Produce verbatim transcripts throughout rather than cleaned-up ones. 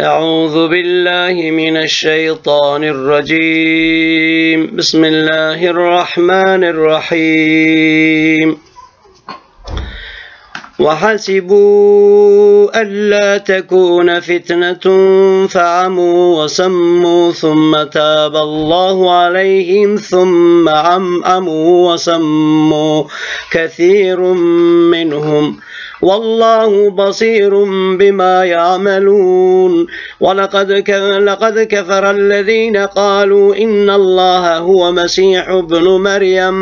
أعوذ بالله من الشيطان الرجيم. بسم الله الرحمن الرحيم. وحسبوا ألا تكون فتنة فعموا وصموا ثم تاب الله عليهم ثم عموا وصموا كثير منهم والله بصير بما يعملون. ولقد لقد كفر الذين قالوا إن الله هو مسيح ابن مريم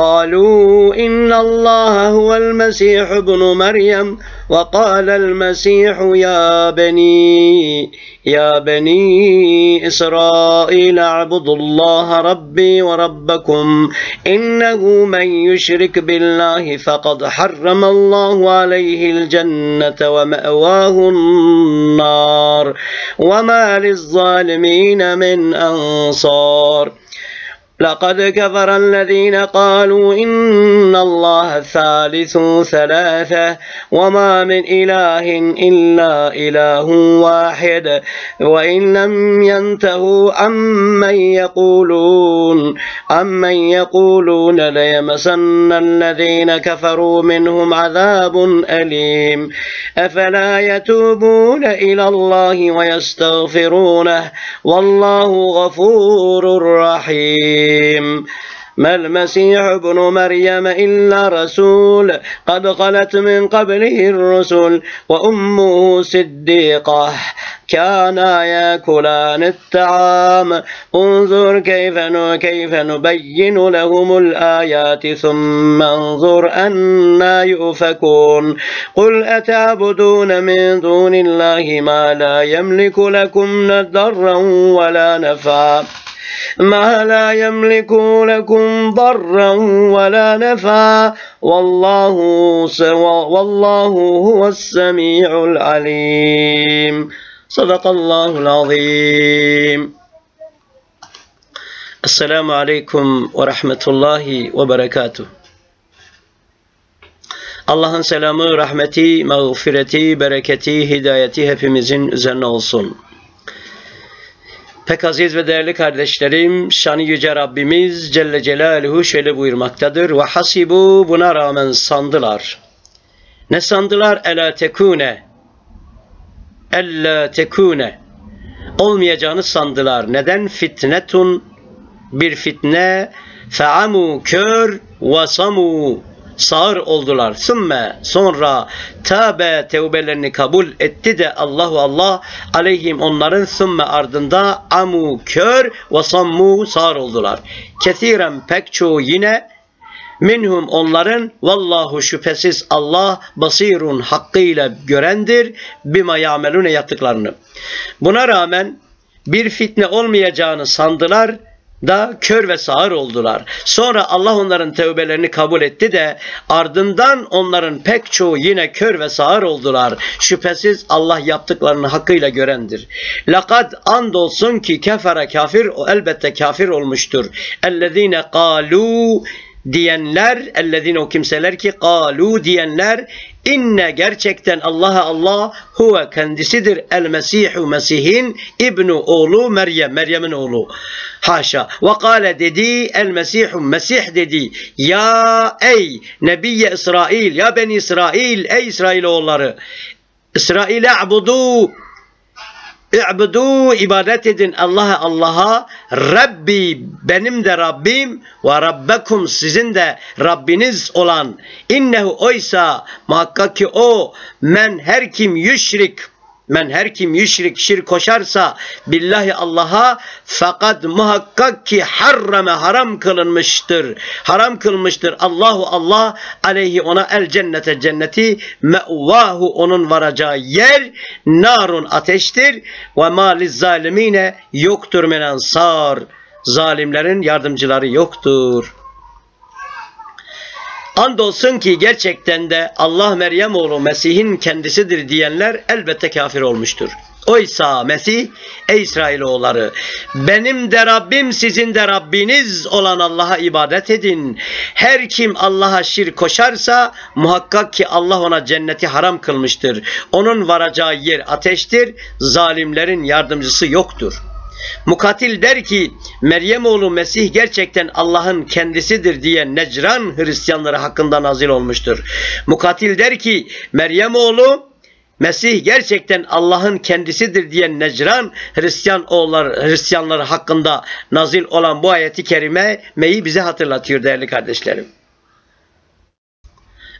قالوا إن الله هو المسيح ابن مريم وقال المسيح يا بني يا بني إسرائيل اعبدوا الله ربي وربكم إنه من يشرك بالله فقد حرم الله عليه الجنة ومأواه النار وما للظالمين من أنصار. لقد كفر الذين قالوا إن الله ثالث ثلاثة وما من إله إلا إله واحد وإن لم ينتهوا أمن يقولون أمن يقولون ليمسن الذين كفروا منهم عذاب أليم أفلا يتوبون إلى الله ويستغفرونه والله غفور رحيم. ما المسيح ابن مريم إلا رسول قد خلت من قبله الرسل وأمه صديقة كانا يأكلان الطعام. انظر كيف كيف نبين لهم الآيات ثم انظر أنا يؤفكون. قل أتعبدون من دون الله ما لا يملك لكم ضرا ولا نفعا ما لا يملك لكم ضرا ولا نفعا والله والله هو السميع العليم. صدق الله العظيم. السلام عليكم ورحمة الله وبركاته. Allah'ın selamı, rahmeti, mağfireti, bereketi, hidayeti hepimizin üzerine olsun. Pek aziz ve değerli kardeşlerim, şanı yüce Rabbimiz Celle Celaluhu şöyle buyurmaktadır. Ve hasibu buna rağmen sandılar. Ne sandılar? Ela tekune. Ella tekune. Olmayacağını sandılar. Neden? Fitnetun. Bir fitne. Fe'amu kör. Vasamu. Sağır oldular. Sümme sonra tâbe tevbelerini kabul etti de Allahu Allah aleyhim onların sümme ardında amu kör ve sammu sağır oldular. Kethiren pek çoğu yine minhum onların vallahu şüphesiz Allah basirun hakkıyla görendir bima ya'melune yaptıklarını. Buna rağmen bir fitne olmayacağını sandılar da kör ve sağır oldular. Sonra Allah onların tevbelerini kabul etti de ardından onların pek çoğu yine kör ve sağır oldular. Şüphesiz Allah yaptıklarını hakkıyla görendir. Lekad andolsun ki kefere kafir o elbette kafir olmuştur. Ellezine kalu diyenler, ellezine o kimseler ki kalu diyenler inne gerçekten Allah'a Allah huve kendisidir el Mesihu Mesih'in ibnu oğlu Meryem, Meryem'in oğlu. Haşa. Ve kâle dedi el Mesihu Mesih dedi. Ya ey Nebiyye İsrail, ya ben İsrail, ey İsrailoğulları. İsrail'e abudu. İ'budu ibadet edin Allah'a Allah'a Rabbi benim de Rabbim ve Rabbekum sizin de Rabbiniz olan innehu oysa muhakkak ki o men her kim yüşrik men her kim yüşrik şirk koşarsa billahi Allah'a fakat muhakkak ki harrame haram kılınmıştır haram kılmıştır Allahu Allah aleyhi ona el cennete cenneti me'vahu onun varacağı yer narun ateştir ve ma liz zalimine yoktur men ansar zalimlerin yardımcıları yoktur. Andolsun ki gerçekten de Allah Meryem oğlu Mesih'in kendisidir diyenler elbette kafir olmuştur. Oysa Mesih, ey İsrailoğulları, benim de Rabbim sizin de Rabbiniz olan Allah'a ibadet edin. Her kim Allah'a şirk koşarsa muhakkak ki Allah ona cenneti haram kılmıştır. Onun varacağı yer ateştir. Zalimlerin yardımcısı yoktur. Mukatil der ki, Meryem oğlu Mesih gerçekten Allah'ın kendisidir diye Necran Hristiyanları hakkında nazil olmuştur. Mukatil der ki, Meryem oğlu Mesih gerçekten Allah'ın kendisidir diyen Necran Hristiyan oğulları, Hristiyanları hakkında nazil olan bu ayeti kerimeyi bize hatırlatıyor değerli kardeşlerim.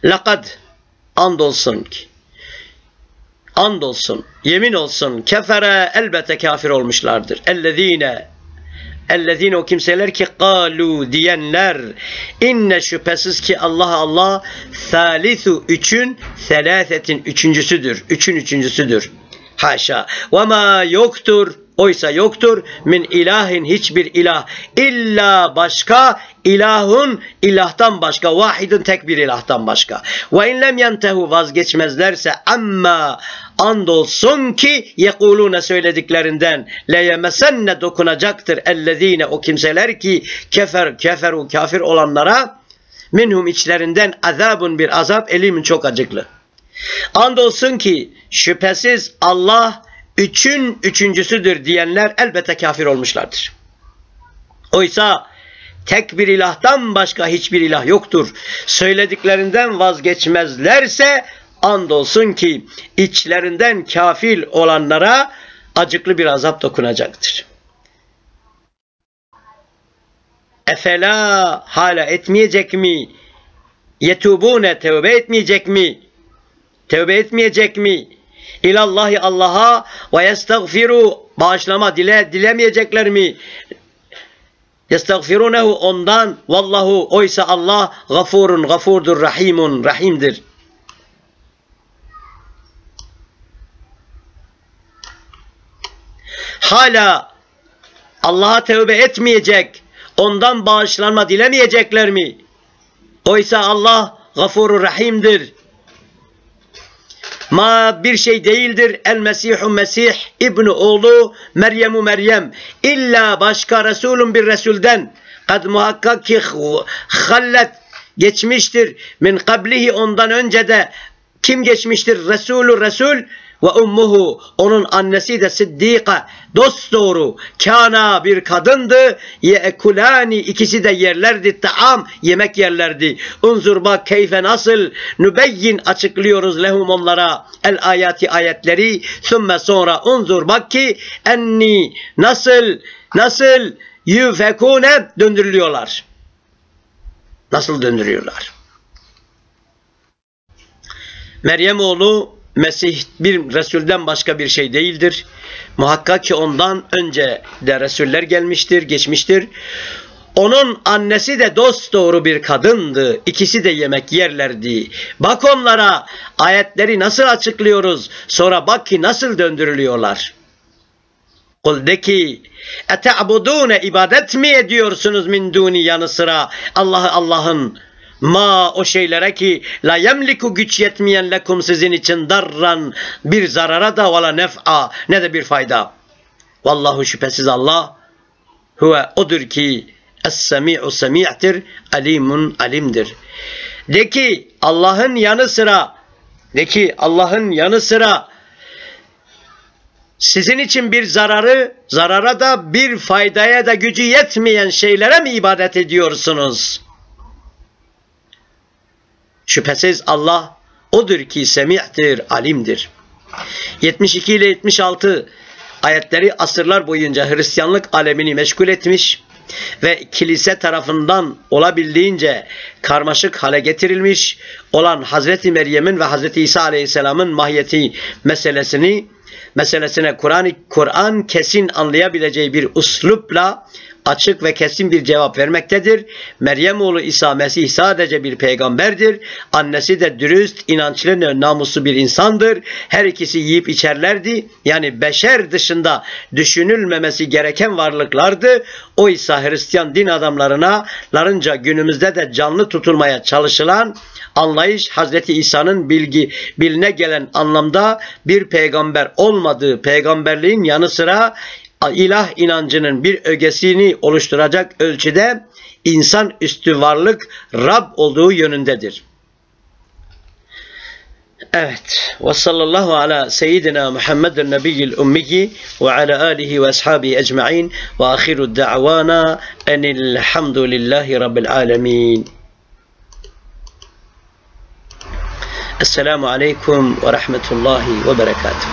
Lakad, andolsun ki, andolsun, yemin olsun, kefere, elbette kafir olmuşlardır. Ellezine, ellezine o kimseler ki, kalu diyenler, inne şüphesiz ki Allah Allah, thalithu üçün, selâsetin üçüncüsüdür, üçün üçüncüsüdür. Haşa, ve ma yoktur, oysa yoktur, min ilahin hiçbir ilah, illa başka, ilahun ilahtan başka, vahidun tek bir ilahtan başka. Ve in lem yentehu vazgeçmezlerse, amma andolsun ki yekulune söylediklerinden, leyemesenne dokunacaktır ellezine o kimseler ki kefer keferu kafir olanlara, minhum içlerinden azabun bir azap elimin çok acıklı. Andolsun ki şüphesiz Allah üçün üçüncüsüdür diyenler elbette kafir olmuşlardır. Oysa tek bir ilahtan başka hiçbir ilah yoktur. Söylediklerinden vazgeçmezlerse andolsun ki içlerinden kafir olanlara acıklı bir azap dokunacaktır. Efela hala etmeyecek mi? Yetubune tevbe etmeyecek mi? Tevbe etmeyecek mi? İlallahi Allah'a ve yestagfiru bağışlama dile dilemeyecekler mi? Yestagfirunehu ondan, vallahu oysa Allah gafurun gafurdur, rahimun rahimdir. Hala Allah'a tevbe etmeyecek, ondan bağışlanma dilemeyecekler mi? Oysa Allah gafurur rahimdir. Ma bir şey değildir el Mesihü Mesih İbni oğlu Meryem'u Meryem illa başka Resulün bir Resulden kad muhakkak ki hallet geçmiştir min kablihi ondan önce de kim geçmiştir Resulü Resul ve ummuhu onun annesi de Siddika dosdoğru kana bir kadındı yekulani ikisi de yerlerdi taam yemek yerlerdi unzur bak keyfe nasıl nübeyyin açıklıyoruz lehum onlara el ayati ayetleri sümme sonra unzur bak ki enni nasıl nasıl yufekune döndürülüyorlar nasıl döndürüyorlar Meryem oğlu Mesih bir Resul'den başka bir şey değildir. Muhakkak ki ondan önce de Resuller gelmiştir, geçmiştir. Onun annesi de dosdoğru bir kadındı. İkisi de yemek yerlerdi. Bak onlara ayetleri nasıl açıklıyoruz. Sonra bak ki nasıl döndürülüyorlar. Kul de ki ete'budune ibadet mi ediyorsunuz min duni yanı sıra Allah'ı Allah'ın ma o şeylere ki la yemliku güç yetmeyen lekum sizin için darran bir zarara da vala nef'a ne de bir fayda. Vallahu şüphesiz Allah huve odur ki es-semi'u semi'tir alimun alimdir. De ki Allah'ın yanı sıra de ki Allah'ın yanı sıra sizin için bir zararı zarara da bir faydaya da gücü yetmeyen şeylere mi ibadet ediyorsunuz? Şüphesiz Allah odur ki semihtir, alimdir. yetmiş iki ile yetmiş altı ayetleri asırlar boyunca Hristiyanlık alemini meşgul etmiş ve kilise tarafından olabildiğince karmaşık hale getirilmiş olan Hazreti Meryem'in ve Hazreti İsa Aleyhisselam'ın mahiyeti meselesini meselesine Kur'an Kur'an kesin anlayabileceği bir uslupla açık ve kesin bir cevap vermektedir. Meryem oğlu İsa Mesih sadece bir peygamberdir. Annesi de dürüst, inançlı, namuslu bir insandır. Her ikisi yiyip içerlerdi. Yani beşer dışında düşünülmemesi gereken varlıklardı. Oysa Hristiyan din adamlarına larınca günümüzde de canlı tutulmaya çalışılan Anlayış Hazreti İsa'nın bilgi biline gelen anlamda bir peygamber olmadığı, peygamberliğin yanı sıra ilah inancının bir ögesini oluşturacak ölçüde insan üstü varlık Rab olduğu yönündedir. Evet. Ve sallallahu ala seyyidina Muhammedin nebiyyil ummiyi ve ala alihi ve ashabihi ecma'in ve ahiru da'vana enilhamdülillahi rabbil alemin. Esselamu aleyküm ve rahmetullahi ve berekatuhu.